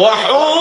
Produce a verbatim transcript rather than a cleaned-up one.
وحور